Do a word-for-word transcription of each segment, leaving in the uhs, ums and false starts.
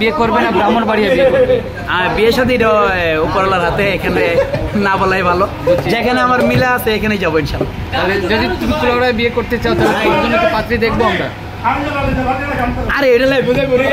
বিয়ে করবে না ব্রাহ্মণ বাড়িয়ে বিয়ে করবে আর বিয়ে শাদী উপরলার হাতে এখানে না বলাই ভালো যেখানে আমার মিলা আছে এখানেই যাব ইনশাআল্লাহ তাহলে যদি তুমি তোরা বিয়ে করতে চাও তাহলে একজনকে পাত্রী দেখব আমরা আরে এটা লাই বুঝাই বলি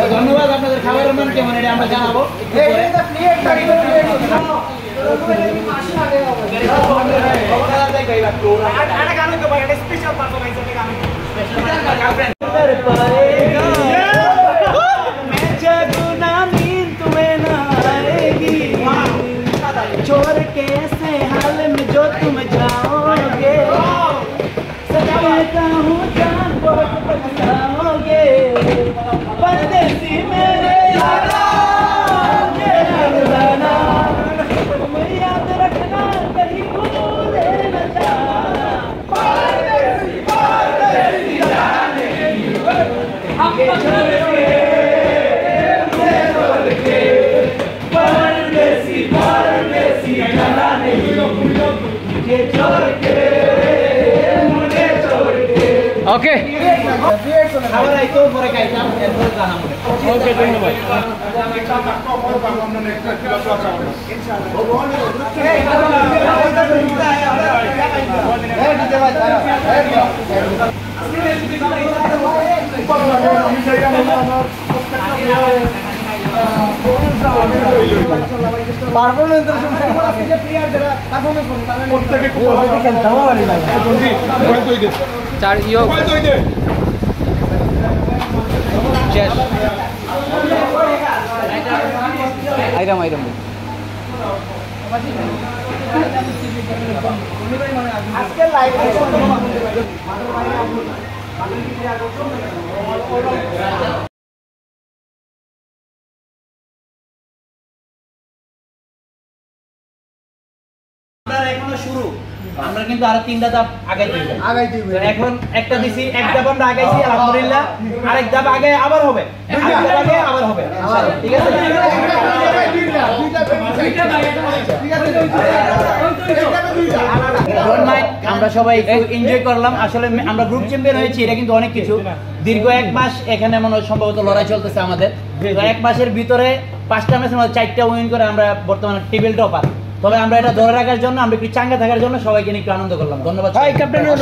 ধন্যবাদ আপনাদের খাবারের মান কেমন এটা আমরা জানাবো ओके चार यो आइटम आइटम आज শুরু আমরা কিন্তু আরো তিনটা ধাপ আগাই দিই আগাই দিই এখন একটা দিছি এক ধাপ আমরা আগাইছি আলহামদুলিল্লাহ আরেক ধাপ আগে আবার হবে আরেক ধাপ আগে আবার হবে ঠিক আছে দুইটা দুইটা দুইটা ঠিক আছে দুইটা আমরা সবাই এনজয় করলাম আসলে আমরা গ্রুপ চ্যাম্পিয়ন হয়েছি এটা কিন্তু অনেক কিছু দীর্ঘ এক মাস এখানে মনে হয় সম্ভবত লড়াই চলতেছে আমাদের এক মাসের ভিতরে পাঁচটা ম্যাচের মধ্যে চারটা উইন করে আমরা বর্তমানে টেবিল টপার তবে আমরা এটা ধরে রাখার জন্য আমরা একটু চাঙ্গা থাকার জন্য সবাইকে নিয়ে একটু আনন্দ করলাম ধন্যবাদ।